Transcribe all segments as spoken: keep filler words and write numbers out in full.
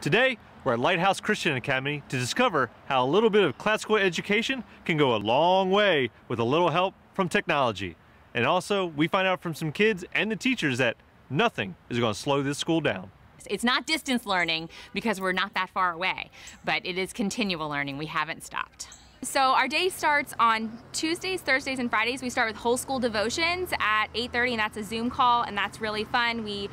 Today, we're at Lighthouse Christian Academy to discover how a little bit of classical education can go a long way with a little help from technology. And also, we find out from some kids and the teachers that nothing is going to slow this school down. It's not distance learning because we're not that far away, but it is continual learning. We haven't stopped. So our day starts on Tuesdays, Thursdays, and Fridays. We start with whole school devotions at eight thirty, and that's a Zoom call, and that's really fun. We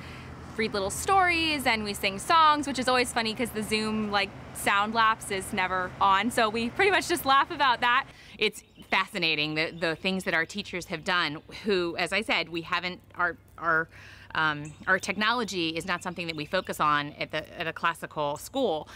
read little stories and we sing songs, which is always funny because the Zoom like sound lapse is never on, so we pretty much just laugh about that. It's fascinating the, the things that our teachers have done, who, as I said, we haven't, our our um, our technology is not something that we focus on at the at a classical school,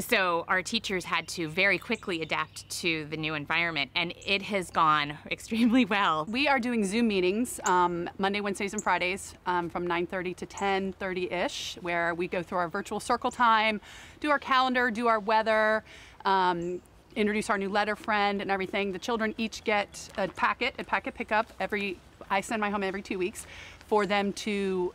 so our teachers had to very quickly adapt to the new environment, and it has gone extremely well. We are doing Zoom meetings um, Monday, Wednesdays, and Fridays um, from nine thirty to ten thirty-ish, where we go through our virtual circle time, do our calendar, do our weather, um, introduce our new letter friend and everything. The children each get a packet, a packet pickup. Every, I send my home every two weeks for them to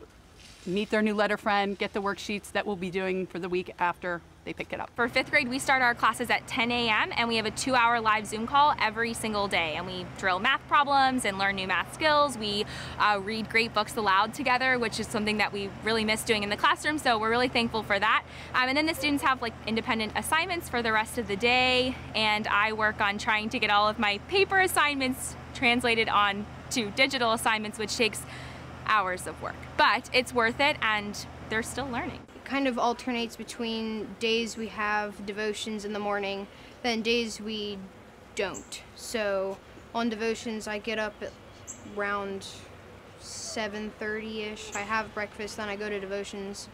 meet their new letter friend, get the worksheets that we'll be doing for the week after they pick it up. For fifth grade, we start our classes at ten A M and we have a two hour live Zoom call every single day. And we drill math problems and learn new math skills. We uh, read great books aloud together, which is something that we really miss doing in the classroom. So we're really thankful for that. Um, and then the students have like independent assignments for the rest of the day. And I work on trying to get all of my paper assignments translated on to digital assignments, which takes hours of work. But it's worth it, and they're still learning. Kind of alternates between days we have devotions in the morning, then days we don't. So on devotions I get up at around seven thirty-ish, I have breakfast, then I go to devotions,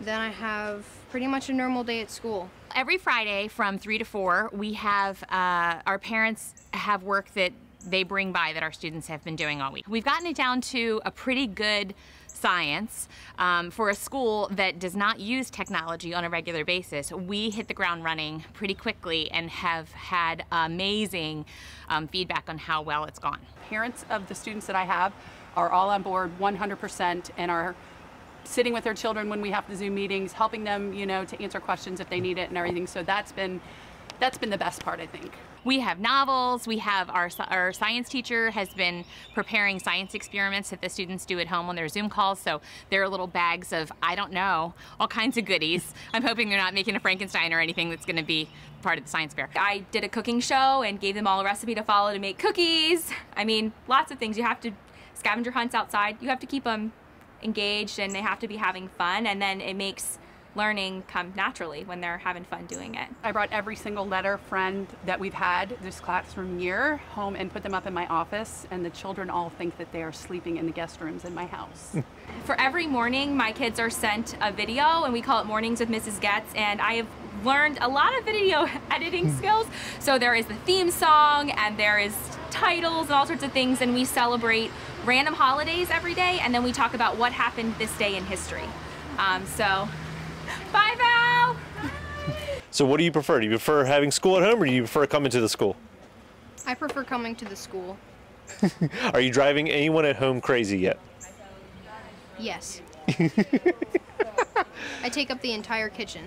then I have pretty much a normal day at school. Every Friday from three to four we have, uh, our parents have work that they bring by that our students have been doing all week. We've gotten it down to a pretty good science um, for a school that does not use technology on a regular basis. We hit the ground running pretty quickly and have had amazing um, feedback on how well it's gone. Parents of the students that I have are all on board one hundred percent and are sitting with their children when we have the Zoom meetings, helping them, you know, to answer questions if they need it and everything. So that's been That's been the best part, I think. We have novels, we have our, our science teacher has been preparing science experiments that the students do at home on their Zoom calls, so there are little bags of, I don't know, all kinds of goodies. I'm hoping they're not making a Frankenstein or anything that's gonna be part of the science fair. I did a cooking show and gave them all a recipe to follow to make cookies. I mean, lots of things. You have to, scavenger hunts outside, you have to keep them engaged and they have to be having fun, and then it makes learning come naturally when they're having fun doing it. I brought every single letter friend that we've had this classroom year home and put them up in my office, and the children all think that they are sleeping in the guest rooms in my house. For every morning, my kids are sent a video, and we call it Mornings with Missus Getz, and I have learned a lot of video editing skills. So there is the theme song, and there is titles and all sorts of things, and we celebrate random holidays every day, and then we talk about what happened this day in history. Um, so. Bye, Val! Bye. So what do you prefer? Do you prefer having school at home, or do you prefer coming to the school? I prefer coming to the school. Are you driving anyone at home crazy yet? Yes. I take up the entire kitchen.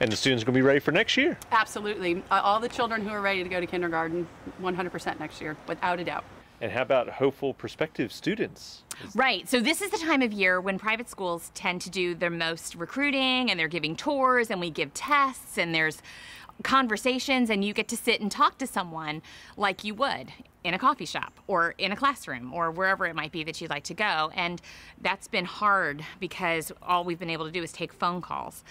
And the students are going to be ready for next year? Absolutely. Uh, all the children who are ready to go to kindergarten, one hundred percent next year, without a doubt. And how about hopeful prospective students? Right, so this is the time of year when private schools tend to do their most recruiting, and they're giving tours, and we give tests, and there's conversations, and you get to sit and talk to someone like you would in a coffee shop or in a classroom or wherever it might be that you'd like to go. And that's been hard because all we've been able to do is take phone calls,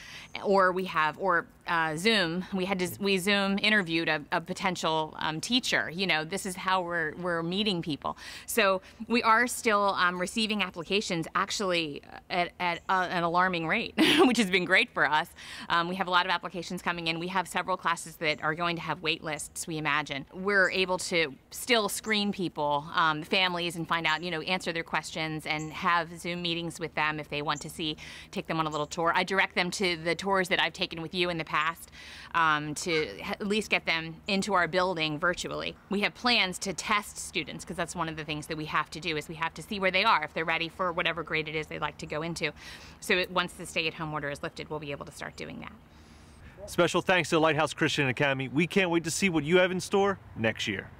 or we have, or uh, Zoom. We had to, we Zoom interviewed a, a potential um, teacher. You know, this is how we're we're meeting people. So we are still um, receiving applications, actually at, at uh, an alarming rate, which has been great for us. Um, we have a lot of applications coming in. We have several classes that are going to have wait lists, we imagine. We're able to still still screen people, um, families, and find out, you know, answer their questions and have Zoom meetings with them if they want to see, take them on a little tour. I direct them to the tours that I've taken with you in the past um, to at least get them into our building virtually. We have plans to test students because that's one of the things that we have to do is we have to see where they are, if they're ready for whatever grade it is they'd like to go into. So it, once the stay-at-home order is lifted, we'll be able to start doing that. Special thanks to the Lighthouse Christian Academy. We can't wait to see what you have in store next year.